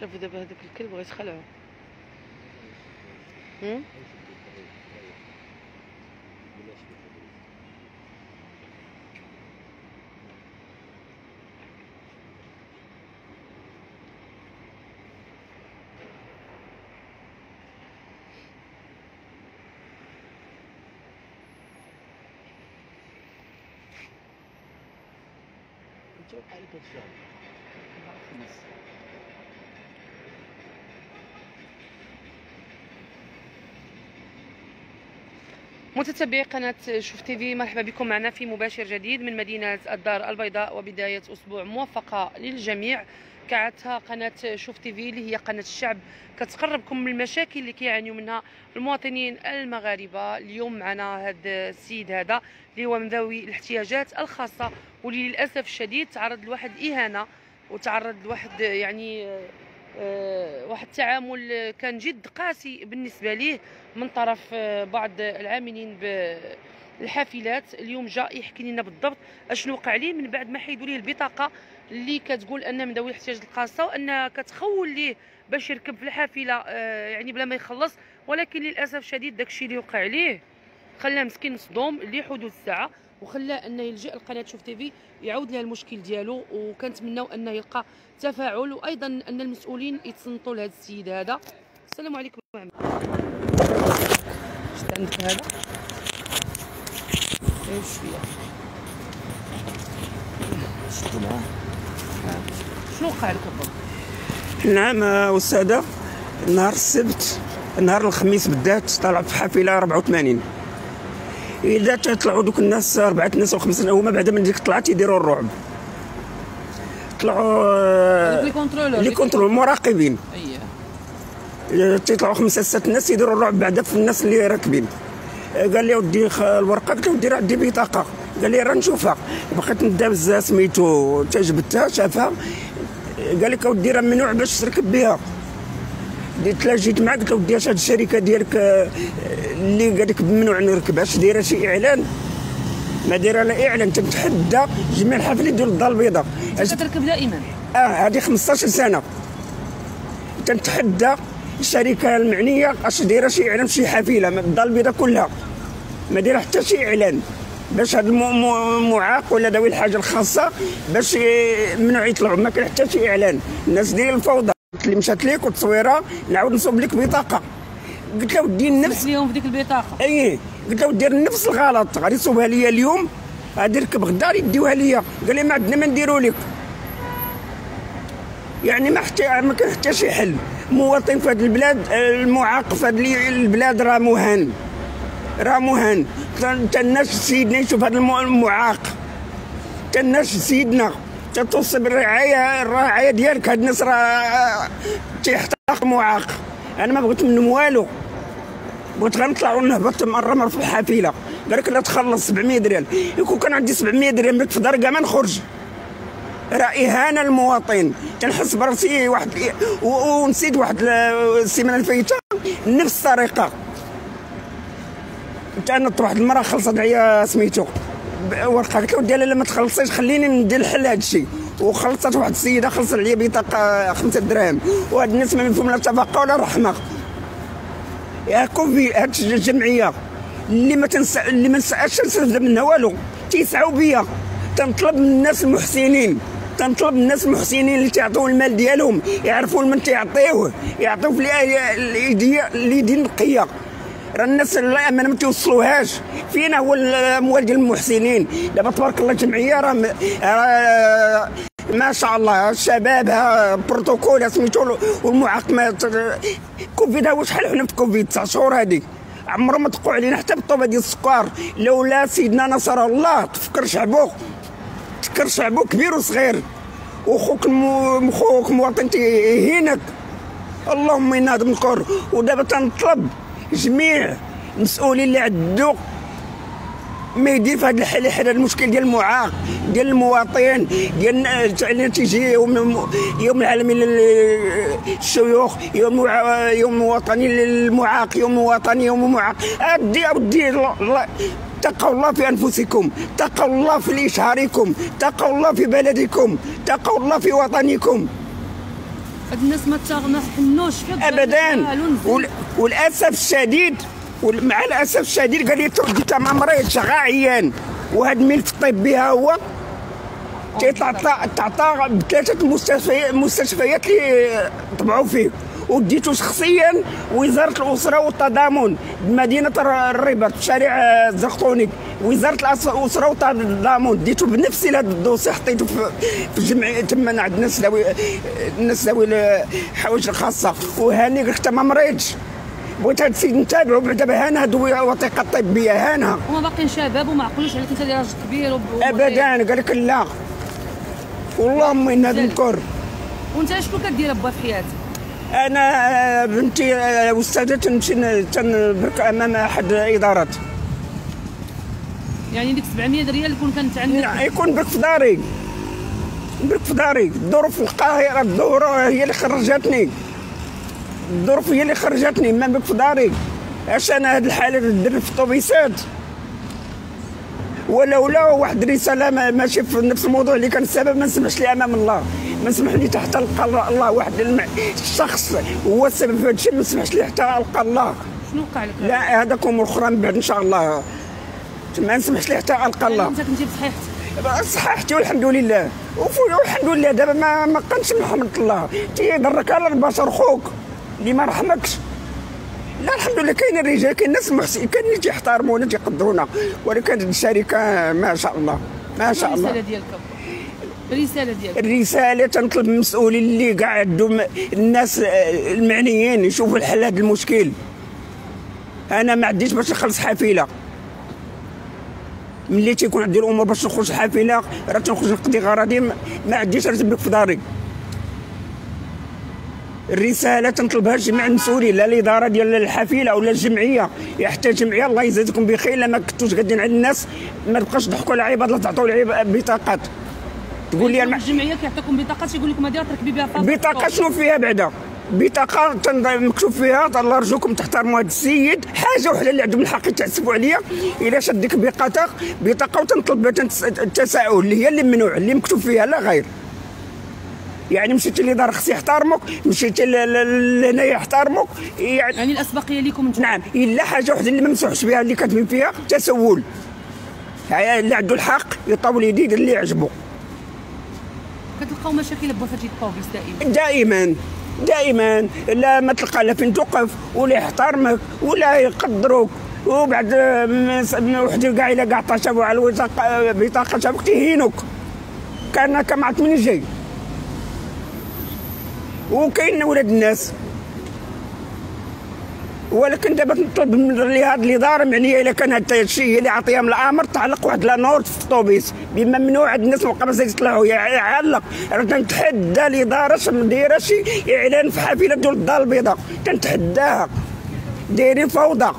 شافوا دابا هذاك الكلب بغا يتخلعو. شوف عليك الشغل خمس متتبعي قناة شوف تي في، مرحبا بكم معنا في مباشر جديد من مدينة الدار البيضاء، وبداية أسبوع موفقة للجميع. كعادتها قناة شوف تي في اللي هي قناة الشعب كتقربكم من المشاكل اللي كيعانيو منها المواطنين المغاربة. اليوم معنا هذا السيد هذا اللي هو من ذوي الاحتياجات الخاصة، واللي للأسف الشديد تعرض لواحد إهانة وتعرض لواحد يعني واحد التعامل كان جد قاسي بالنسبة ليه من طرف بعض العاملين بالحافلات. اليوم جاء يحكي لنا بالضبط اشنو وقع ليه من بعد ما حيدوا ليه البطاقة اللي كتقول أنه من ذوي الاحتياجات الخاصة، وأنها كتخول ليه باش يركب في الحافلة يعني بلا ما يخلص. ولكن للأسف الشديد داكشي اللي وقع ليه خلاه مسكين مصدوم لحدود الساعة، وخلى انه يلجا لقناه شوف تي في يعاود لها المشكل ديالو. وكنتمناو انه يلقى تفاعل، وايضا ان المسؤولين يتصنتوا لهذا السيد هذا. السلام عليكم. شفت عندك هذا غير شويه، شفتوا معاه شنو وقع لك بالضبط؟ نعم والساده، نهار السبت نهار الخميس بالذات طلعت في حافله 84. إذا تطلعوا دوك الناس 4 ناس أو 5 هما بعد من ديك الطلعة تيديروا الرعب. طلعوا لي كونترول المراقبين. أييه. تيطلعوا 5 6 ناس يديروا الرعب بعدا في الناس اللي راكبين. قال لي ودي الورقة، قلت له ودي راه عندي بطاقة، قال لي راه نشوفها. بقيت ندابز سميتو تا جبتها شافها، قال لك ودي راه ممنوع باش تركب بها. ديت لا جيت معاك قلت له ودي اش هاد الشركه ديالك اللي قال لك ممنوع نركبهاش دايره شي اعلان؟ ما دايره لا اعلان، تتحدى جميع الحفلات ديال الدار البيضاء. كتركب دائما؟ هذه 15 سنه تنتحدى الشركه المعنيه اش دايره شي اعلان في شي حفله. الدار البيضاء كلها ما دايره حتى شي اعلان باش هاد المعاق ولا ذوي الحاجه الخاصه باش ممنوع يطلعوا، ما كاين حتى شي اعلان. الناس ديال الفوضى اللي مشات ليك والتصويره نعاود نصوب لك بطاقه. قلت له ودي نفس اليوم في ديك البطاقه. اي قلت له دير نفس الغلط، غادي تصوبها ليا اليوم غادي نركب غدا يديوها ليا. قال لي ما عندنا ما نديرو لك، يعني ما كان حتى شي حل. مواطن في هذه البلاد المعاق في هذه البلاد راه مهان، راه مهان. تناش سيدنا يشوف هذا المعاق، تناش سيدنا تتوصي بالرعايه، الرعايه ديالك. هاد الناس راه تيحتاق معاق. انا ما بغيت منهم والو، بغيت غير نطلعوا نهبط مرمر في الحافله. قال لك لا تخلص 700 درهم. يكون كان عندي 700 درهم في دار كاع ما نخرج. راه اهانه للمواطن. تنحس براسي واحد ونسيت واحد السيمانه اللي فايته نفس الطريقه. تانت واحد المراه خلصت عليا سميتو ورقه، قلت لها ودي لا ما تخلصيش خليني ندير الحل هذا الشيء. وخلصت واحد السيده خلصت عليا بطاقه 5 دراهم. وهاد الناس ما منهم لا تفاقه ولا رحمه. ياكم في هاد الجمعيه اللي ما نسعاش نستافد منها والو، تيسعوا بيا. تنطلب من الناس المحسنين، تنطلب من الناس المحسنين اللي تيعطيو المال ديالهم يعرفوا لمن تيعطيوه، يعطيو في اليدين النقيه. راه الناس الامانه ما تيوصلوهاش. فينا هو الاموال ديال المحسنين؟ دابا تبارك الله الجمعيه راه ما شاء الله شبابها بروتوكول سميتو، والمعاق ما كوفيد. ها شحال حنا في كوفيد 9 شهور، هذيك عمرو ما تقوا علينا حتى بالطوبه ديال السكر. لولا سيدنا نصر الله تفكر شعبو، تفكر شعبو كبير وصغير. وخوك مواطن تيهينك، اللهم انا هذا منكر. ودابا تنطلب جميع المسؤولين اللي عندو ما يدير في هذا الحل حل المشكل ديال المعاق ديال المواطن ديال تيجي يوم العالمي للشيوخ، يوم وطني للمعاق، يوم وطني يوم معاق. أودي اتقوا الله في انفسكم، اتقوا الله في اشهاركم، اتقوا الله في بلدكم، اتقوا الله في وطنكم. الناس ما حنوش ابدا. والاسف الشديد مع الاسف الشديد قال لي ترديتها مع مريض غا عيان، وهاد الملف الطبي ها هو تعطى بثلاثه مستشفيات اللي طبعوا فيه، وديته شخصيا وزاره الاسره والتضامن بمدينه الرباط شارع الزرقوني، وزاره الاسره والتضامن ديته بنفسي لهذا الدوسي، حطيته في الجمعيه تما عند الناس ذوي الحوائج الخاصه، وهاني حتى ما مريضش. بغيت هاد السيد نتابعو بعدا هانا هاد الوثيقه الطبيه هانا. هما باقيين شباب وما عقلوش عليك انت اللي راجل كبير ابدا. قال لك لا والله ما ان هاد المكر. وانت شكون كدير ابا في حياتك؟ انا بنتي استاذه تمشي تنبرك امام احد الادارات. يعني ديك 700 ريال يكون كانت عندك؟ يكون برك في داري، برك في داري. الظروف القاهره الظهر هي اللي خرجتني، الظروف هي اللي خرجتني، ما بك في داري. اش انا هاد الحاله ندير في الطوبيسات؟ ولولا واحد الرساله ماشي في نفس الموضوع اللي كان السبب ما نسمحش لي امام الله، ما نسمح لي حتى نلقى الله. واحد الشخص هو السبب في هذا الشيء، ما نسمحش لي حتى نلقى الله. شنو وقع لك؟ لا هذاك امور اخرى من بعد ان شاء الله، ما نسمحش لي حتى نلقى الله. انت كنتي بصحيحتك؟ صححتي والحمد لله، والحمد لله دابا ما كانش من حمد الله. تيضرك على البشر خوك اللي ما رحمكش. لا الحمد لله كاين الرجال، كاين الناس محسنين، كاين اللي تيحترمونا تيقدرونا، ولكن الشركه ما شاء الله ما شاء الله. الرساله ديالك الرساله ديالك؟ الرساله تنطلب من المسؤولين اللي كاع عندهم الناس المعنيين يشوفوا الحل لهذا المشكل. انا ما عنديش باش نخلص حافله، ملي تيكون عندي الامور باش نخرج حافله راه تنخرج نقضي غراضي، ما عنديش راتب في داري. الرساله تنطلبها جميع المسؤولين، لا الاداره ديال الحافله ولا الجمعيه، حتى الجمعيه الله يجازيكم بخير. لما كنتوش غاديين عند الناس ما تبقاش تضحكوا على العباد، لا تعطوا العباد بطاقات. تقول لي الجمعيه كيعطيكم بطاقات يقول لكم هذه راه تركبي بها فاطمه. بطاقه شنو فيها بعدا؟ بطاقه مكتوب فيها الله يرجوكم تحترموا هذا السيد. حاجه وحده اللي عندهم الحق يتعسفوا عليا، الا شاد ديك بطاقه وتنطلب التساؤل اللي هي اللي ممنوع اللي مكتوب فيها لا غير. يعني مشيتي لدار خصي يحترمك، مشيتي لهنايا يحترمك، يعني الاسبقيه ليكم انتم. نعم. الا حاجه وحده اللي ما مسموحش بها اللي كاتبين فيها تسول، يعني اللي عنده الحق يطول يديه يدير اللي عجبه. كتلقاو مشاكل بوفاتي الطوبيس دائما دائما دائما، لا ما تلقى لا فين توقف ولا يحترمك ولا يقدروك. وبعد وحده كاع الا كاع طاشوا على الوثيقه بطاقه تبقى تهينوك كانك ما عرفت منين جاي. وكاين ولاد الناس، ولكن دابا نطلب من هاد الاداره المعنيه الا كان هاد الشيء هي اللي عطيها من الامر تعلق واحد لانورد في الطوبيس بممنوع عند الناس مابقاش يطلعوا يعلق. راه تنتحدى الاداره ما دايراش اعلان في حافله ديال الدار البيضاء، تنتحداها. دايرين فوضى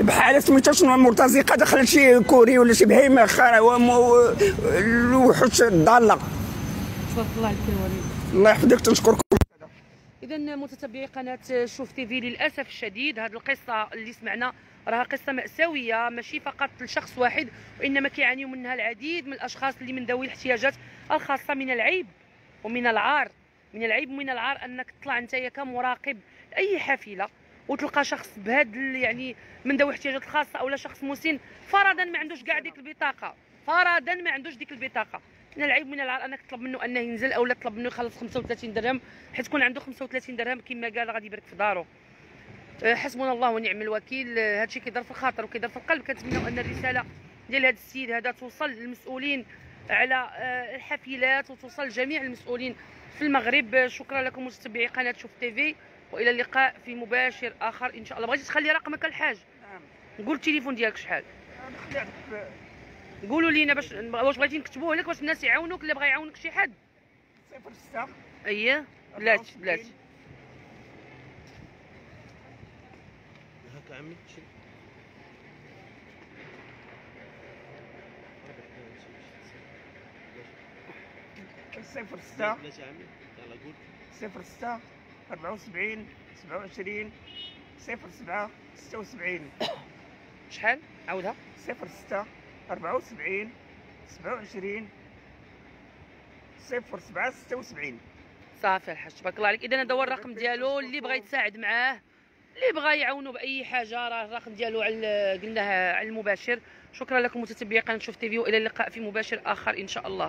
بحال سميتها شنو مرتزقه دخلت شي كوري ولا شي بهيمه وحش ضاله. تبارك الله عليك الوالد. الله يحفظك تنشكركم. إذا متتبعي قناة شوف تي في، للأسف الشديد هذه القصة اللي سمعنا راها قصة مأساوية، ماشي فقط لشخص واحد، وإنما كيعانيوا منها العديد من الأشخاص اللي من ذوي الاحتياجات الخاصة. من العيب ومن العار، من العيب ومن العار أنك تطلع أنتيا كمراقب لأي حافلة وتلقى شخص بهذا يعني من ذوي الاحتياجات الخاصة أو شخص مسن فرضا ما عندوش كاع ديك البطاقة، فرضا ما عندوش ديك البطاقة. من العيب من العار انك تطلب منه انه ينزل او لا تطلب منه يخلص 35 درهم، حيت يكون عنده 35 درهم كما قال غادي يبرك في دارو. حسبنا الله ونعم الوكيل. هادشي كيدار في الخاطر وكيدار في القلب. كنتمنوا ان الرساله ديال هذا السيد هذا توصل للمسؤولين على الحافلات وتوصل لجميع المسؤولين في المغرب. شكرا لكم متابعي قناه شوف تي في، والى اللقاء في مباشر اخر ان شاء الله. بغيتي تخلي رقمك الحاج؟ نقول التليفون ديالك شحال؟ قولوا لينا واش بغيتي نكتبوه لك باش الناس يعاونوك، اللي بغا يعاونك شي حد. 06 اييه بلاتي بلاتي هاك عمي شي صفر 06 بلاتي عمي يلاه قول 06 74 27 07 76 شحال عاودها 06 74 27 07 76 صافي الحاج تبارك الله عليك. اذا هذا هو الرقم ديالو، اللي بغى يتساعد معاه، اللي بغى يعاونو باي حاجه راه الرقم ديالو على قلناها على المباشر. شكرا لكم متتبعي قناه شوف تيفي، والى اللقاء في مباشر اخر ان شاء الله.